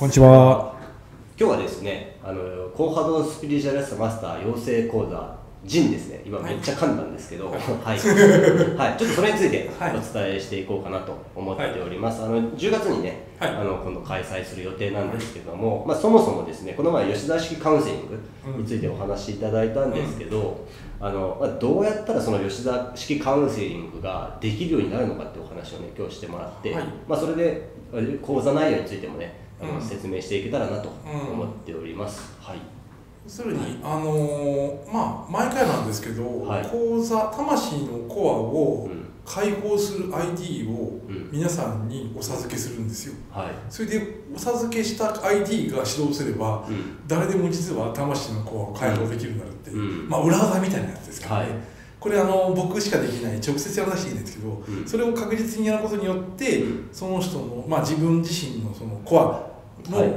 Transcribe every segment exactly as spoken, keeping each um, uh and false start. こんにちは。今日はですね、あの高波動スピリチュアルスマスター養成講座ジンですね。今めっちゃ噛んだんですけど、はい、はい、ちょっとそれについてお伝えしていこうかなと思っております。はい、あのじゅうがつにね、はい、あの今度開催する予定なんですけども、はい、まあそもそもですね、この前吉田式カウンセリングについてお話しいただいたんですけど、うん、あのまあどうやったらその吉田式カウンセリングができるようになるのかってお話をね今日してもらって、はい、まあそれで講座内容についてもね、あの説明していけたらなと思っております。うん、はい。それに、はい、あのー、まあ毎回なんですけど、はい、講座魂のコアを解放する アイディー を皆さんにお授けするんですよ、はい、それでお授けした アイディー が始動すれば、うん、誰でも実は魂のコアを解放できるようになるっていう、うん、まあ裏技みたいなやつですからね、はい、これあの僕しかできない、直接やらなきゃいけないんですけど、うん、それを確実にやることによって、うん、その人の、まあ、自分自身のそのコアの、はい、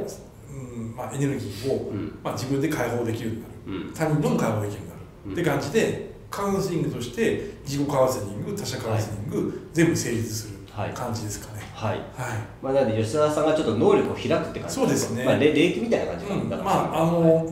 まあ、エネルギーを、うん、まあ自分で解放できるようになる、うん、他人とも解放できるようになる、うん、って感じでカウンセリングとして自己カウンセリング、他者カウンセリング、はい、全部成立する感じですかね。はい、はい、まあなので吉沢さんがちょっと能力を開くって感じ、そうですね、まあ霊気みたいな感じなんだ、うん、まああの、はい、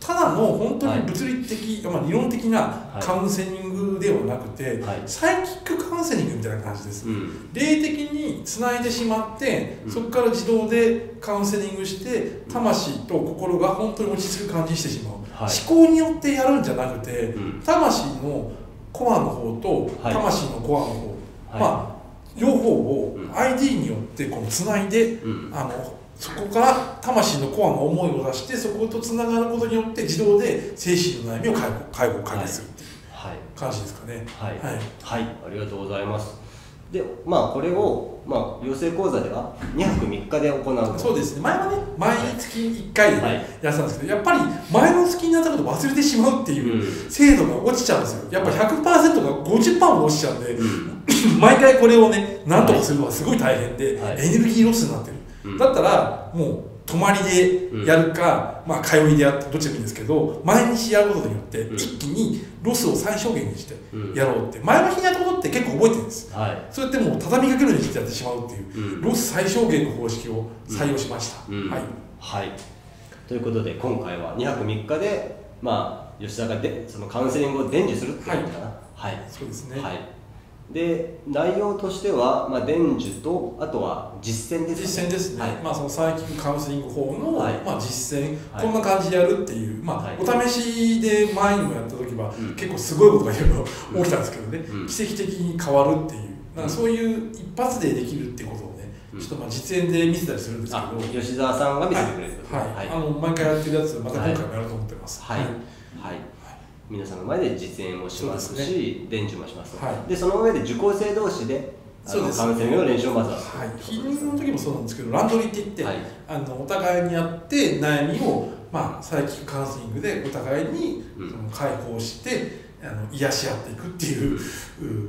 ただの本当に物理的、はい、まあ理論的なカウンセリングではなくて、はい、サイキックカウンセリングみたいな感じです、うん、霊的につないでしまって、うん、そこから自動でカウンセリングして魂と心が本当に落ち着く感じにしてしまう、はい、思考によってやるんじゃなくて、うん、魂のコアの方と魂のコアの方、はい、まあ両方を アイディー によってこうつないで、うん、あのそこから魂のコアの思いを出して、そことつながることによって自動で精神の悩みを解放、解放解決するっていう感じですかね。はい、はい、はいはい、ありがとうございます。で、まあこれをまあ養成講座ではにはくみっかで行う。そうですね。前はね、毎月いっかいでやってたんですけど、やっぱり前の月になったことを忘れてしまうっていう精度が落ちちゃうんですよ。やっぱ ひゃくパーセント が ごじゅっパーセント も落ちちゃうんで、うん、毎回これをね、なんとかするのはすごい大変で、はい、エネルギーロスになってる。だったらもう泊まりでやるか、うん、まあ通いでやってどっちでもいいんですけど、毎日やることによって一気にロスを最小限にしてやろうって、うん、前の日にやったことって結構覚えてるんです、はい、そうやってもう畳みかけるようにしてやってしまうっていう、うん、ロス最小限の方式を採用しました。ということで今回はにはくみっかで、まあ、吉田がでそのカウンセリングを伝授するっていうのかな。そうですね、はい、で内容としては、まあ、伝授とあとは実践ですね。実践ですね、はい、まあそのサイキックカウンセリング法の、はい、まあ実践、はい、こんな感じでやるっていう、まあ、はい、お試しで前にもやった時は、うん、結構すごいことがいろいろ起きたんですけどね、うん、奇跡的に変わるっていう、うん、そういう一発でできるっていうことをね、うん、ちょっとまあ実演で見せたりするんですけど、吉沢さんが見せてくれる、はい、はい、あの毎回やってるやつまた今回もやろうと思ってます。はい、はい、はい、皆さんの前で実演もしますし、伝授もします。で、その上で受講生同士でカウンセリングの練習をまずは。ヒーリングの時もそうなんですけど、ランドリーって言って、あのお互いにやって悩みをまあサイキックカウンセリングでお互いに解放してあの癒し合っていくっていう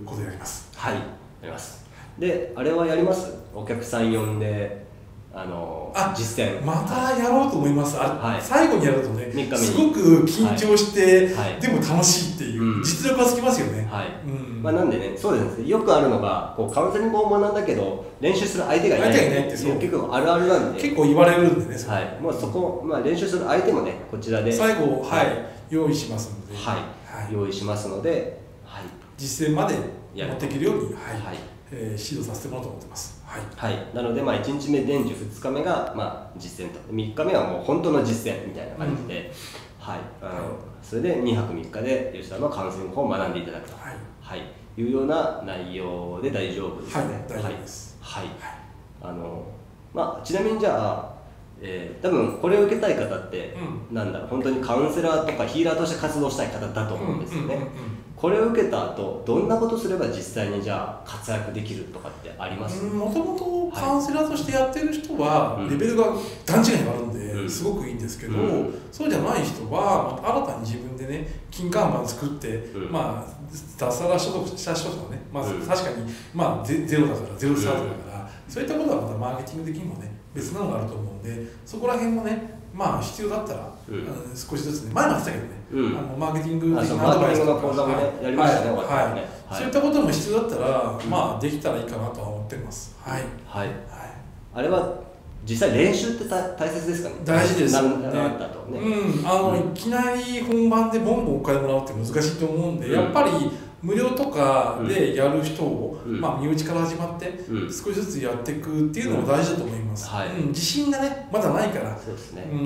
ことをやります。はい、やります。で、あれはやります。お客さん呼んで。あの実践またやろうと思います。最後にやるとねすごく緊張してでも楽しいっていう実力がつきますよね。なんでね、そうですね、よくあるのがカウンセリングを学んだけど練習する相手がいないって結構あるあるなんで、結構言われるんでね、そこ練習する相手もねこちらで最後用意しますので、用意しますので実践まで持っていけるように指導させてもらおうと思ってます。はい、はい、なのでまあいちにちめ伝授、ふつかめがまあ実践と、みっかめはもう本当の実践みたいな感じで、うん、はい、あの、はい、それでにはくみっかで吉田のカウンセリング法を学んでいただくと、はいはい、いうような内容で大丈夫ですね。はい、大丈夫です。はい、あの、まあちなみにじゃあ、えー、多分これを受けたい方って、うん、なんだろう、本当にカウンセラーとかヒーラーとして活動したい方だと思うんですよね。これを受けた後どんなことすれば実際にじゃあ活躍できるとかってあります？もともとカウンセラーとしてやってる人はレベルが段違いにあるんですごくいいんですけど、うん、そうじゃない人は新たに自分でね金看板作って、うん、まあ脱サラ所得した人とかね、まあ、確かに、まあ、ゼロだからゼロスタートだから、うん、そういったことはまたマーケティング的にもね別なのがあると思うんで、そこら辺もねまあ必要だったら、うん、少しずつね、前も言ってたけどね、うん、あのマーケティング的なアドバイスとか、そういったことも必要だったら、うん、まあできたらいいかなとは思ってます。はい、はい、はい、あれは実際練習って大切ですかね。大事ですよね。うん、あの、いきなり本番でボンボンお金もらうって難しいと思うんで、やっぱり無料とかでやる人を、まあ、身内から始まって少しずつやっていくっていうのも大事だと思います。自信がねまだないから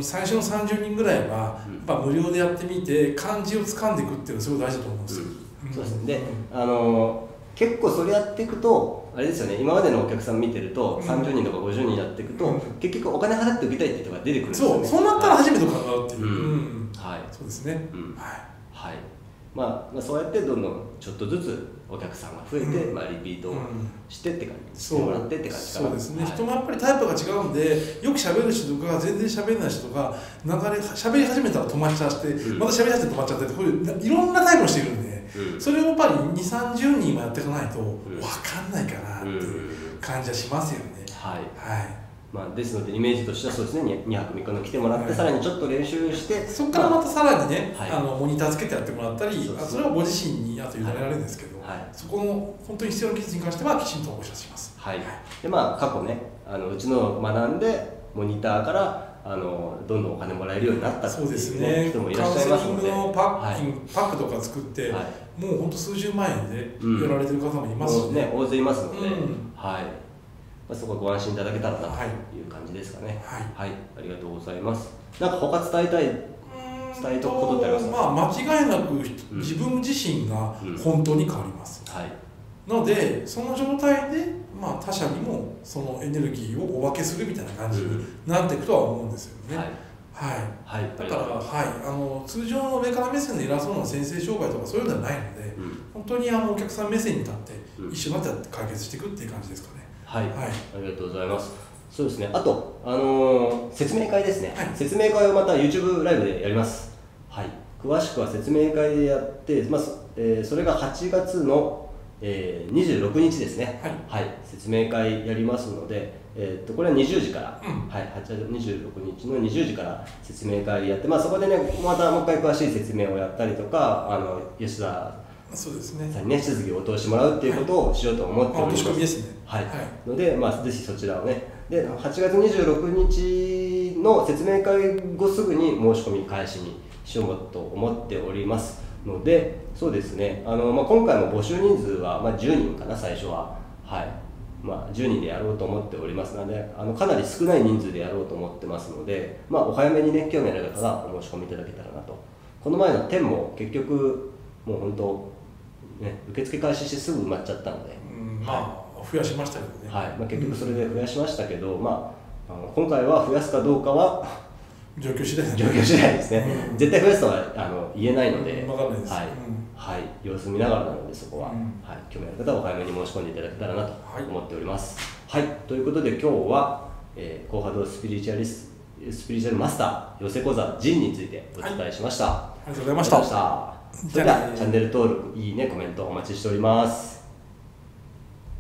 最初のさんじゅうにんぐらいは無料でやってみて感じをつかんでいくっていうのはすごい大事だと思うんですよ。そうですね。あの結構それやっていくとあれですよね、今までのお客さん見てるとさんじゅうにんとかごじゅうにんやっていくと結局お金払って受けたいって人が出てくるんですよね。そう、そうなったら初めて考えるっていう、そうですね。はい、まあそうやってどんどんちょっとずつお客さんが増えて、まあリピートしてって感じ、してもらってって感じかな。そうですね。人もやっぱりタイプが違うんで、よく喋る人とか全然喋れない人が流れ喋り始めたら止まっちゃってまた喋り始めて止まっちゃって、こういういろんなタイプをしているんで。それをやっぱりにじゅうさんじゅうにんはやっていかないと分かんないかなっていう感じはしますよね。ですのでイメージとしてはそうですね、にはくみっかの来てもらって、さらにちょっと練習して、そこからまたさらにねモニターつけてやってもらったり、それはご自身にあと委ねられるんですけど、そこの本当に必要な技術に関してはきちんとお知らせします。でまあ過去ね、うちの学んでモニターからあのどんどんお金もらえるようになったっていう人もいらっしゃいますので、カウンセリングのパックとか作ってもうほんと数十万円でやられてる方もいますしね、大勢いますので、そこはご安心いただけたらなという感じですかね。はい、ありがとうございます。なんか他伝えたい伝えたことってありますか？間違いなく自分自身が本当に変わります。なのでその状態で、まあ、他者にもそのエネルギーをお分けするみたいな感じになっていくとは思うんですよね。だから、はい、あの通常の上から目線で偉そうな先生商売とかそういうのはないので、うん、本当にあのお客さん目線に立って一緒になって解決していくっていう感じですかね。はい、はい、ありがとうございます。そうですね、あと、あのー、説明会ですね、はい、説明会をまた YouTube ライブでやります。はい、詳しくは説明会でやって、まあえー、それがはちがつのえー、にじゅうろくにちですね。はい、はい、説明会やりますので、えー、とこれはにじゅうじから、うん、はい、はちがつにじゅうろくにちのにじゅうじから説明会やって、まあ、そこでねまたもう一回詳しい説明をやったりとか、あの吉田さんにね質疑応答してもらうっていうことをしようと思っております。はい、ので、まあ、ぜひそちらをね。ではちがつにじゅうろくにちの説明会後すぐに申し込み開始にしようと思っておりますので、そうですね、あの、まあ、今回も募集人数は、まあ、じゅうにんかな最初は、はいまあ、じゅうにんでやろうと思っておりますので、あのかなり少ない人数でやろうと思ってますので、まあ、お早めにね興味ある方がお申し込みいただけたらなと。この前の点も結局もう本当、ね、受付開始してすぐ埋まっちゃったので、まあ増やしましたけどね、はいまあ、結局それで増やしましたけど、うん、まあ、あの今回は増やすかどうかは状況次第ですね。絶対増やすとはあの言えないので、様子見ながらなので、そこは、うんはい、興味ある方はお早めに申し込んでいただけたらなと思っております。はい、はい、ということで今日は、えー、高波動スピリチュアリス、スピリチュアルマスター養成講座ジンについてお伝えしました。はい、ありがとうございました。それではチャンネル登録、いいね、コメントお待ちしております。